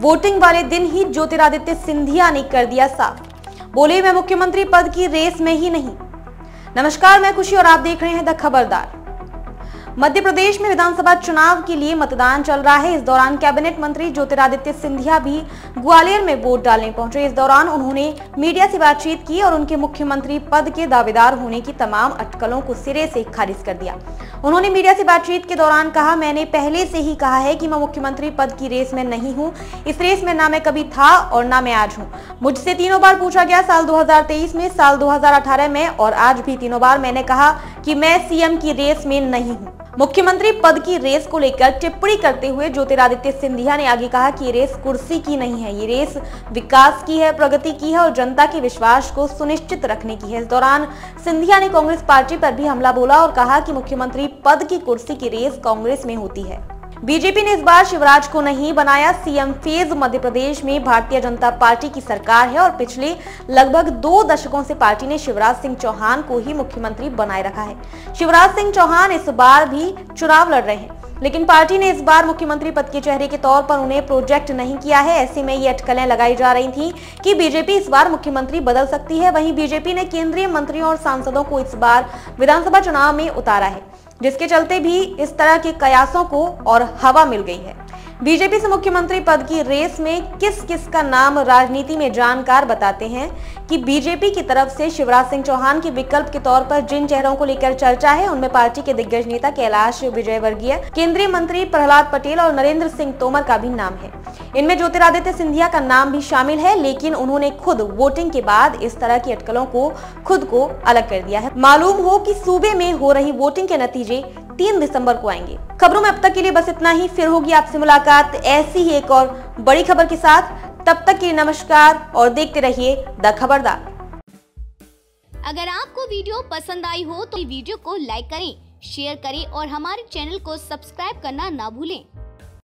Voting वाले दिन ही ज्योतिरादित्य सिंधिया ने कर दिया साफ, बोले मैं मुख्यमंत्री पद की रेस में ही नहीं। नमस्कार, मैं खुशी और आप देख रहे हैं द खबरदार। मध्य प्रदेश में विधानसभा चुनाव के लिए मतदान चल रहा है। इस दौरान कैबिनेट मंत्री ज्योतिरादित्य सिंधिया भी ग्वालियर में वोट डालने पहुंचे। इस दौरान उन्होंने मीडिया से बातचीत की और उनके मुख्यमंत्री पद के दावेदार होने की तमाम अटकलों को सिरे से खारिज कर दिया। उन्होंने मीडिया से बातचीत के दौरान कहा, मैंने पहले से ही कहा है कि मैं मुख्यमंत्री पद की रेस में नहीं हूँ। इस रेस में ना मैं कभी था और ना मैं आज हूँ। मुझसे तीनों बार पूछा गया, साल 2023 में, साल 2018 में और आज भी तीनों बार मैंने कहा कि मैं सीएम की रेस में नहीं हूँ। मुख्यमंत्री पद की रेस को लेकर टिप्पणी करते हुए ज्योतिरादित्य सिंधिया ने आगे कहा कि ये रेस कुर्सी की नहीं है, ये रेस विकास की है, प्रगति की है और जनता के विश्वास को सुनिश्चित रखने की है। इस दौरान सिंधिया ने कांग्रेस पार्टी पर भी हमला बोला और कहा कि मुख्यमंत्री पद की कुर्सी की रेस कांग्रेस में होती है। बीजेपी ने इस बार शिवराज को नहीं बनाया। सीएम फेज मध्य प्रदेश में भारतीय जनता पार्टी की सरकार है और पिछले लगभग 2 दशकों से पार्टी ने शिवराज सिंह चौहान को ही मुख्यमंत्री बनाए रखा है। शिवराज सिंह चौहान इस बार भी चुनाव लड़ रहे हैं, लेकिन पार्टी ने इस बार मुख्यमंत्री पद के चेहरे के तौर पर उन्हें प्रोजेक्ट नहीं किया है। ऐसे में ये अटकलें लगाई जा रही थी कि बीजेपी इस बार मुख्यमंत्री बदल सकती है। वहीं बीजेपी ने केंद्रीय मंत्रियों और सांसदों को इस बार विधानसभा चुनाव में उतारा है, जिसके चलते भी इस तरह के कयासों को और हवा मिल गई है। बीजेपी से मुख्यमंत्री पद की रेस में किस किस का नाम, राजनीति में जानकार बताते हैं कि बीजेपी की तरफ से शिवराज सिंह चौहान के विकल्प के तौर पर जिन चेहरों को लेकर चर्चा है, उनमें पार्टी के दिग्गज नेता कैलाश विजयवर्गीय, केंद्रीय मंत्री प्रहलाद पटेल और नरेंद्र सिंह तोमर का भी नाम है। इनमें ज्योतिरादित्य सिंधिया का नाम भी शामिल है, लेकिन उन्होंने खुद वोटिंग के बाद इस तरह की अटकलों को खुद को अलग कर दिया है। मालूम हो कि सूबे में हो रही वोटिंग के नतीजे 3 दिसंबर को आएंगे। खबरों में अब तक के लिए बस इतना ही। फिर होगी आपसे मुलाकात ऐसी ही एक और बड़ी खबर के साथ। तब तक के लिए नमस्कार और देखते रहिए द खबरदार। अगर आपको वीडियो पसंद आई हो तो वीडियो को लाइक करें, शेयर करें और हमारे चैनल को सब्सक्राइब करना ना भूलें।